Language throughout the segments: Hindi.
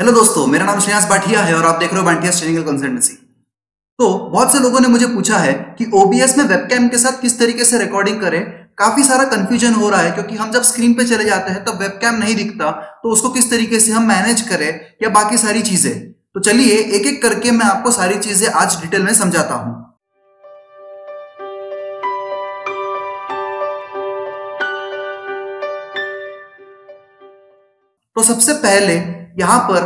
हेलो दोस्तों, मेरा नाम श्रेयांस बांथिया है और आप देख रहे हो बांथियाज ट्रेनिंग एंड कंसल्टेंसी। तो बहुत से लोगों ने मुझे पूछा है कि ओबीएस में वेबकैम के साथ किस तरीके से रिकॉर्डिंग करें। काफी सारा कंफ्यूजन हो रहा है क्योंकि हम जब स्क्रीन पे चले जाते हैं तब वेबकैम नहीं दिखता, तो उसको किस तरीके से हम मैनेज करें या बाकी सारी चीजें। तो चलिए एक एक करके मैं आपको सारी चीजें आज डिटेल में समझाता हूँ। तो सबसे पहले यहाँ पर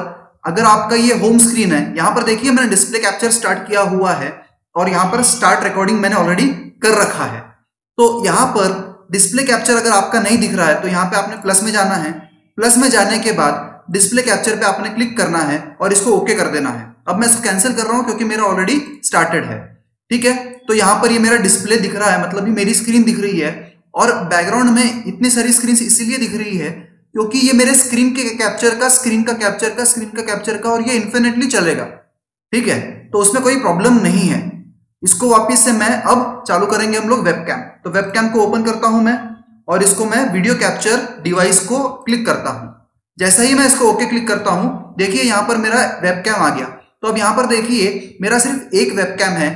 अगर आपका ये होम स्क्रीन है, यहाँ पर देखिए मैंने डिस्प्ले कैप्चर स्टार्ट किया हुआ है और यहाँ पर स्टार्ट रिकॉर्डिंग मैंने ऑलरेडी कर रखा है। तो यहाँ पर डिस्प्ले कैप्चर अगर आपका नहीं दिख रहा है तो यहाँ पे आपने प्लस में जाना है। प्लस में जाने के बाद डिस्प्ले कैप्चर पे आपने क्लिक करना है और इसको ओके कर देना है। अब मैं इसको कैंसिल कर रहा हूँ क्योंकि मेरा ऑलरेडी स्टार्टेड है। ठीक है, तो यहाँ पर ये मेरा डिस्प्ले दिख रहा है, मतलब ये मेरी स्क्रीन दिख रही है और बैकग्राउंड में इतनी सारी स्क्रीन इसीलिए दिख रही है क्योंकि ये मेरे स्क्रीन के कैप्चर का और ये इन्फिनिटली चलेगा। ठीक है, तो उसमें कोई प्रॉब्लम नहीं है। इसको वापस से मैं अब चालू करेंगे हम लोग वेबकैम। तो वेबकैम को ओपन करता हूं मैं और इसको मैं वीडियो कैप्चर डिवाइस को क्लिक करता हूं। जैसा ही मैं इसको ओके क्लिक करता हूं, देखिए यहाँ पर मेरा वेबकैम आ गया। तो अब यहाँ पर देखिए मेरा सिर्फ एक वेबकैम है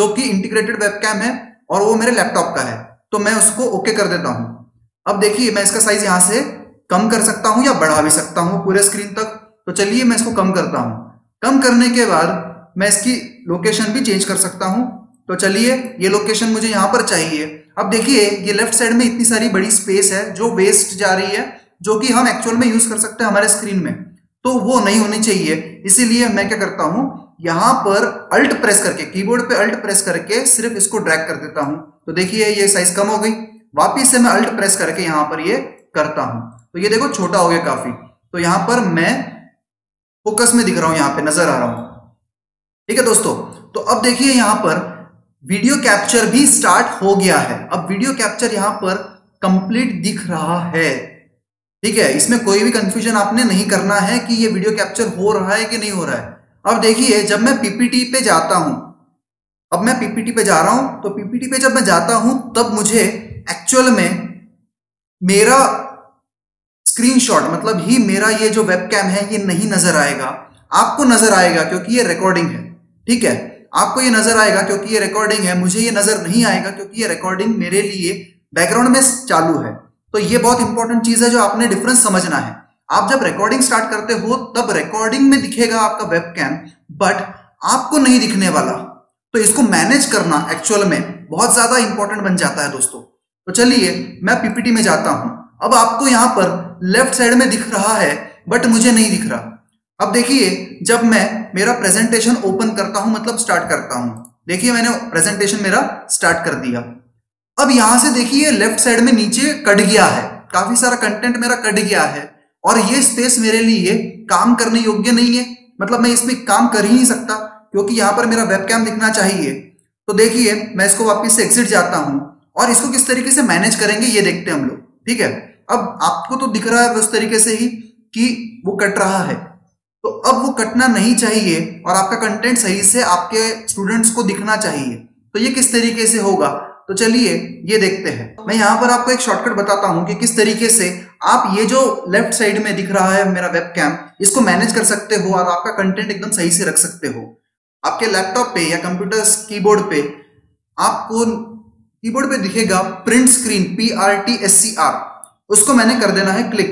जो कि इंटीग्रेटेड वेबकैम है और वो मेरे लैपटॉप का है। तो मैं उसको ओके कर देता हूँ। अब देखिए मैं इसका साइज यहाँ से कम कर सकता हूं या बढ़ा भी सकता हूं पूरे स्क्रीन तक। तो चलिए मैं इसको कम करता हूं। कम करने के बाद मैं इसकी लोकेशन भी चेंज कर सकता हूं। तो चलिए ये लोकेशन मुझे यहां पर चाहिए। अब देखिए ये लेफ्ट साइड में इतनी सारी बड़ी स्पेस है जो वेस्ट जा रही है, जो कि हम एक्चुअल में यूज कर सकते हैं हमारे स्क्रीन में, तो वो नहीं होनी चाहिए। इसीलिए मैं क्या करता हूं, यहां पर अल्ट प्रेस करके, कीबोर्ड पे अल्ट प्रेस करके सिर्फ इसको ड्रैग कर देता हूं। तो देखिए ये साइज कम हो गई। वापिस से मैं अल्ट प्रेस करके यहां पर ये करता हूं तो ये देखो छोटा हो गया काफी। तो यहां पर मैं फोकस में दिख रहा हूं, यहां पे नजर आ रहा हूं। ठीक है दोस्तों, तो अब देखिए यहां पर वीडियो कैप्चर भी स्टार्ट हो गया है। अब वीडियो कैप्चर यहां पर कंप्लीट दिख रहा है। ठीक है, इसमें कोई भी कंफ्यूजन आपने नहीं करना है कि ये वीडियो कैप्चर हो रहा है कि नहीं हो रहा है। अब देखिए जब मैं पीपीटी पे जाता हूं, अब मैं पीपीटी पे जा रहा हूं, तो पीपीटी पे जब मैं जाता हूं तब मुझे एक्चुअल में मेरा स्क्रीनशॉट, मतलब ही मेरा ये जो वेबकैम है ये नहीं नजर आएगा। आपको नजर आएगा क्योंकि ये रिकॉर्डिंग है। ठीक है, आपको ये नजर आएगा क्योंकि ये रिकॉर्डिंग है। मुझे ये नजर नहीं आएगा क्योंकि ये रिकॉर्डिंग मेरे लिए बैकग्राउंड में चालू है। तो ये बहुत इंपॉर्टेंट चीज है जो आपने डिफरेंस समझना है। आप जब रिकॉर्डिंग स्टार्ट करते हो तब रिकॉर्डिंग में दिखेगा आपका वेबकैम, बट आपको नहीं दिखने वाला। तो इसको मैनेज करना एक्चुअल में बहुत ज्यादा इंपॉर्टेंट बन जाता है दोस्तों। तो चलिए मैं पीपीटी में जाता हूं। अब आपको यहां पर लेफ्ट साइड में दिख रहा है बट मुझे नहीं दिख रहा। अब देखिए जब मैं मेरा प्रेजेंटेशन ओपन करता हूं, मतलब स्टार्ट करता हूं, देखिए मैंने प्रेजेंटेशन मेरा स्टार्ट कर दिया। अब यहां से देखिए लेफ्ट साइड में नीचे कट गया है, काफी सारा कंटेंट मेरा कट गया है और ये स्पेस मेरे लिए काम करने योग्य नहीं है। मतलब मैं इसमें काम कर ही नहीं सकता क्योंकि यहां पर मेरा वेबकैम दिखना चाहिए। तो देखिए मैं इसको वापस से एग्जिट जाता हूं और इसको किस तरीके से मैनेज करेंगे ये देखते हैं हम लोग। ठीक है, अब आपको तो दिख रहा है उस तरीके से ही कि वो कट रहा है। तो अब वो कटना नहीं चाहिए और आपका कंटेंट सही से आपके स्टूडेंट्स को दिखना चाहिए। तो ये किस तरीके से होगा, तो चलिए ये देखते हैं। मैं यहाँ पर आपको एक शॉर्टकट बताता हूँ कि किस तरीके से आप ये जो लेफ्ट साइड में दिख रहा है मेरा वेबकैम, इसको मैनेज कर सकते हो और आपका कंटेंट एकदम सही से रख सकते हो। आपके लैपटॉप पे या कंप्यूटर कीबोर्ड पे आपको कीबोर्ड पे दिखेगा प्रिंट स्क्रीन, PRTSCR, उसको मैंने कर देना है क्लिक।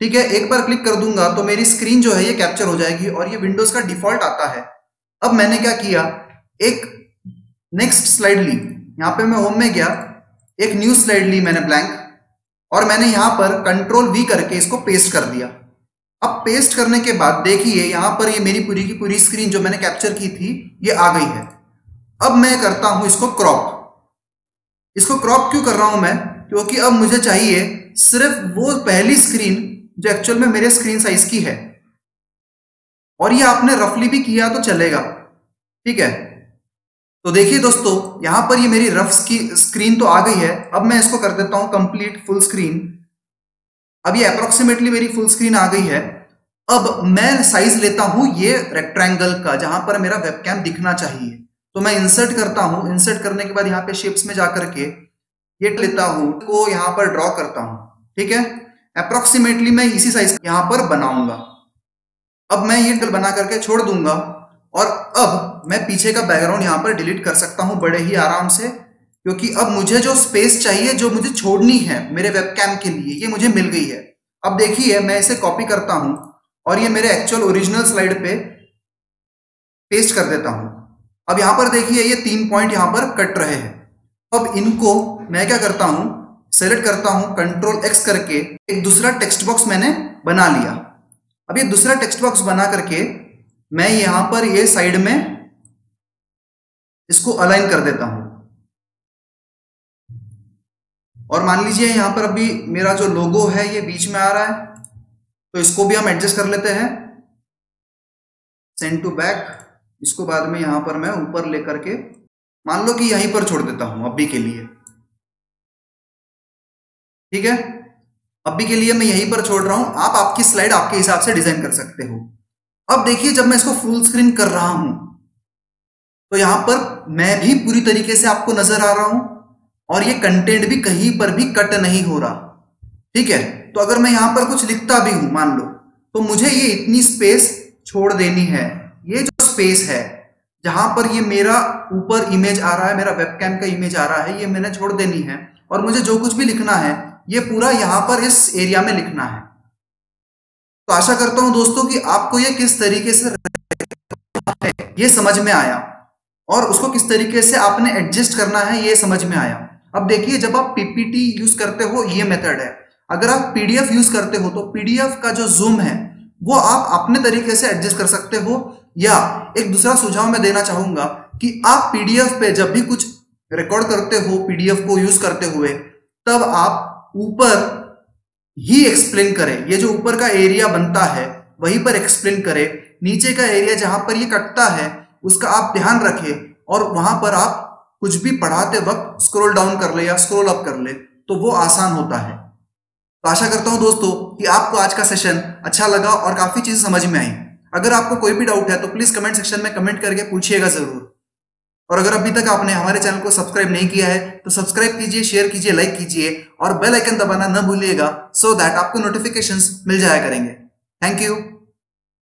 ठीक है, एक बार क्लिक कर दूंगा तो मेरी स्क्रीन जो है ये कैप्चर हो जाएगी और ये विंडोज का डिफॉल्ट आता है। अब मैंने क्या किया, एक नेक्स्ट स्लाइड ली, यहाँ पे मैं होम में गया, एक न्यू स्लाइड ली मैंने ब्लैंक और मैंने यहाँ पर Ctrl V करके इसको पेस्ट कर दिया। अब पेस्ट करने के बाद देखिए यहाँ पर ये मेरी पूरी की पूरी स्क्रीन जो मैंने कैप्चर की थी ये आ गई है। अब मैं करता हूँ इसको क्रॉप। इसको क्रॉप क्यों कर रहा हूँ मैं, क्योंकि अब मुझे चाहिए सिर्फ वो पहली स्क्रीन जो एक्चुअल में मेरे स्क्रीन साइज की है और ये आपने रफली भी किया तो चलेगा। ठीक है, तो देखिए दोस्तों यहां पर ये मेरी रफ स्क्रीन तो आ गई है। अब मैं इसको कर देता हूं कंप्लीट फुल स्क्रीन। अब ये अप्रोक्सीमेटली मेरी फुल स्क्रीन आ गई है। अब मैं साइज लेता हूं ये रेक्टेंगल का, जहां पर मेरा वेबकैम दिखना चाहिए। तो मैं इंसर्ट करता हूं। इंसर्ट करने के बाद यहाँ पे शेप्स में जाकर के ये लेता हूं, को यहां पर ड्रॉ करता हूं। ठीक है, अप्रोक्सीमेटली मैं इसी साइज यहां पर बनाऊंगा। अब मैं ये कल बना करके छोड़ दूंगा और अब मैं पीछे का बैकग्राउंड यहाँ पर डिलीट कर सकता हूँ बड़े ही आराम से, क्योंकि अब मुझे जो स्पेस चाहिए जो मुझे छोड़नी है मेरे वेबकैम के लिए ये मुझे मिल गई है। अब देखिए मैं इसे कॉपी करता हूँ और ये मेरे एक्चुअल ओरिजिनल स्लाइड पे पेस्ट कर देता हूँ। अब यहाँ पर देखिए ये 3 पॉइंट यहाँ पर कट रहे हैं। अब इनको मैं क्या करता हूँ, सेलेक्ट करता हूँ, Ctrl X करके एक दूसरा टेक्स्ट बॉक्स मैंने बना लिया। अब ये दूसरा टेक्स्ट बॉक्स बना करके मैं यहाँ पर ये साइड में इसको अलाइन कर देता हूँ। और मान लीजिए यहाँ पर अभी मेरा जो लोगो है ये बीच में आ रहा है, तो इसको भी हम एडजस्ट कर लेते हैं, सेंड टू बैक। इसको बाद में यहाँ पर मैं ऊपर लेकर के मान लो कि यहीं पर छोड़ देता हूँ अभी के लिए, ठीक है। अभी के लिए मैं यहीं पर छोड़ रहा हूँ, आप आपकी स्लाइड आपके हिसाब से डिजाइन कर सकते हो। अब देखिए जब मैं इसको फुल स्क्रीन कर रहा हूं तो यहां पर मैं भी पूरी तरीके से आपको नजर आ रहा हूं और ये कंटेंट भी कहीं पर भी कट नहीं हो रहा, ठीक है। तो अगर मैं यहां पर कुछ लिखता भी हूं मान लो, तो मुझे ये इतनी स्पेस छोड़ देनी है। ये जो स्पेस है जहां पर ये मेरा ऊपर इमेज आ रहा है, मेरा वेबकैम का इमेज आ रहा है, ये मैंने छोड़ देनी है और मुझे जो कुछ भी लिखना है ये पूरा यहां पर इस एरिया में लिखना है। तो आशा करता हूं दोस्तों कि आपको ये किस तरीके से ये समझ में आया और उसको किस तरीके से आपने एडजस्ट करना है ये समझ में आया। अब देखिए जब आप पीपीटी यूज करते हो ये मेथड है, अगर आप पीडीएफ यूज करते हो तो पीडीएफ का जो जूम है वो आप अपने तरीके से एडजस्ट कर सकते हो। या एक दूसरा सुझाव मैं देना चाहूंगा कि आप पीडीएफ पे जब भी कुछ रिकॉर्ड करते हो, पीडीएफ को यूज करते हुए, तब आप ऊपर ही एक्सप्लेन करें। ये जो ऊपर का एरिया बनता है वहीं पर एक्सप्लेन करें, नीचे का एरिया जहां पर ये कटता है उसका आप ध्यान रखें और वहां पर आप कुछ भी पढ़ाते वक्त स्क्रॉल डाउन कर ले या स्क्रॉल अप कर ले तो वो आसान होता है। तो आशा करता हूं दोस्तों कि आपको आज का सेशन अच्छा लगा और काफी चीजें समझ में आई। अगर आपको कोई भी डाउट है तो प्लीज कमेंट सेक्शन में कमेंट करके पूछिएगा जरूर। और अगर अभी तक आपने हमारे चैनल को सब्सक्राइब नहीं किया है तो सब्सक्राइब कीजिए, शेयर कीजिए, लाइक कीजिए और बेल आइकन दबाना न भूलिएगा, सो दैट आपको नोटिफिकेशंस मिल जाया करेंगे। Thank you.